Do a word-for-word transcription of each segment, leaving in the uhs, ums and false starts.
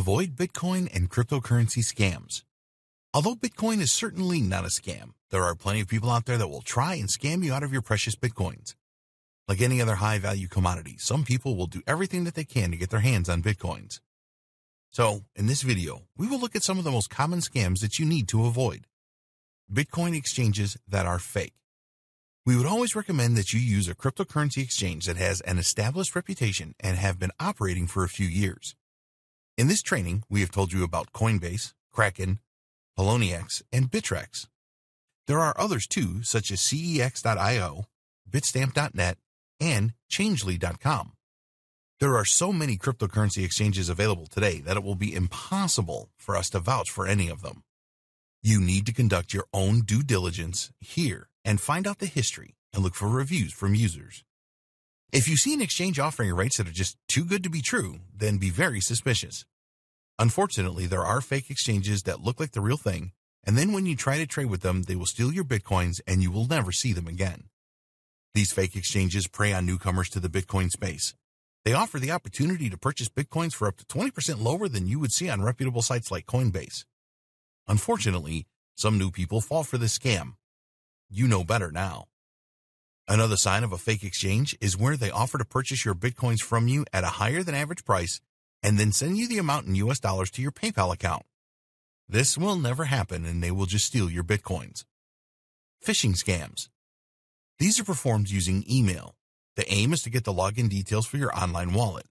Avoid Bitcoin and cryptocurrency scams. Although Bitcoin is certainly not a scam, there are plenty of people out there that will try and scam you out of your precious Bitcoins. Like any other high-value commodity, some people will do everything that they can to get their hands on Bitcoins. So, in this video, we will look at some of the most common scams that you need to avoid. Bitcoin exchanges that are fake. We would always recommend that you use a cryptocurrency exchange that has an established reputation and have been operating for a few years. In this training, we have told you about Coinbase, Kraken, Poloniex, and Bittrex. There are others too, such as C E X dot I O, Bitstamp dot net, and Changely dot com. There are so many cryptocurrency exchanges available today that it will be impossible for us to vouch for any of them. You need to conduct your own due diligence here and find out the history and look for reviews from users. If you see an exchange offering rates that are just too good to be true, then be very suspicious. Unfortunately, there are fake exchanges that look like the real thing, and then when you try to trade with them, they will steal your Bitcoins and you will never see them again. These fake exchanges prey on newcomers to the Bitcoin space. They offer the opportunity to purchase Bitcoins for up to twenty percent lower than you would see on reputable sites like Coinbase. Unfortunately, some new people fall for this scam. You know better now. Another sign of a fake exchange is where they offer to purchase your Bitcoins from you at a higher than average price and then send you the amount in U S dollars to your PayPal account. This will never happen and they will just steal your Bitcoins. Phishing scams. These are performed using email. The aim is to get the login details for your online wallet.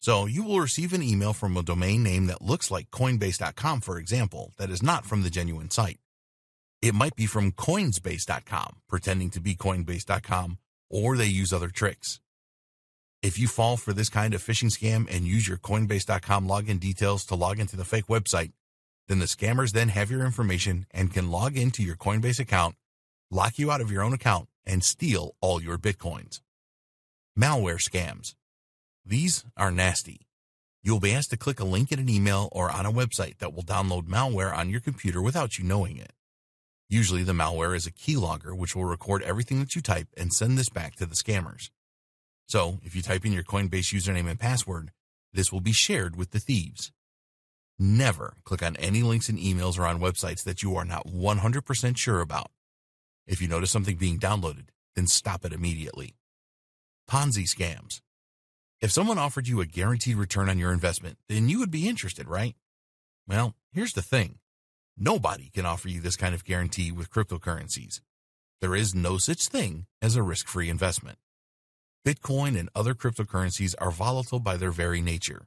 So you will receive an email from a domain name that looks like Coinbase dot com, for example, that is not from the genuine site. It might be from Coinsbase dot com, pretending to be Coinbase dot com, or they use other tricks. If you fall for this kind of phishing scam and use your Coinbase dot com login details to log into the fake website, then the scammers then have your information and can log into your Coinbase account, lock you out of your own account, and steal all your Bitcoins. Malware scams. These are nasty. You'll be asked to click a link in an email or on a website that will download malware on your computer without you knowing it. Usually the malware is a keylogger which will record everything that you type and send this back to the scammers. So if you type in your Coinbase username and password, this will be shared with the thieves. Never click on any links in emails or on websites that you are not one hundred percent sure about. If you notice something being downloaded, then stop it immediately. Ponzi scams. If someone offered you a guaranteed return on your investment, then you would be interested, right? Well, here's the thing. Nobody can offer you this kind of guarantee with cryptocurrencies. There is no such thing as a risk-free investment. Bitcoin and other cryptocurrencies are volatile by their very nature.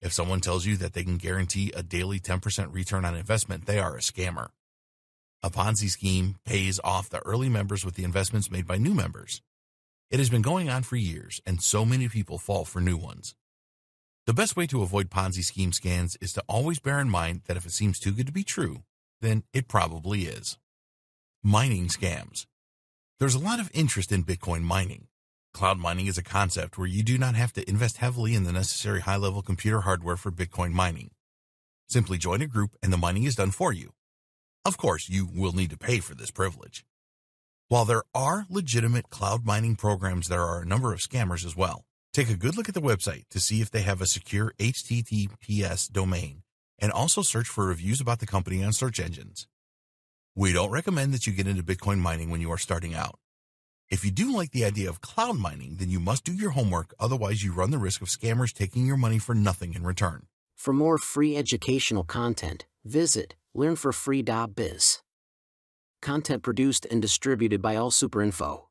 If someone tells you that they can guarantee a daily ten percent return on investment, they are a scammer. A Ponzi scheme pays off the early members with the investments made by new members. It has been going on for years, and so many people fall for new ones. The best way to avoid Ponzi scheme scams is to always bear in mind that if it seems too good to be true, then it probably is. Mining scams. There's a lot of interest in Bitcoin mining. Cloud mining is a concept where you do not have to invest heavily in the necessary high-level computer hardware for Bitcoin mining. Simply join a group and the mining is done for you. Of course, you will need to pay for this privilege. While there are legitimate cloud mining programs, there are a number of scammers as well. Take a good look at the website to see if they have a secure H T T P S domain, and also search for reviews about the company on search engines. We don't recommend that you get into Bitcoin mining when you are starting out. If you do like the idea of cloud mining, then you must do your homework, otherwise you run the risk of scammers taking your money for nothing in return. For more free educational content, visit learn for free dot biz. Content produced and distributed by AllSuperInfo.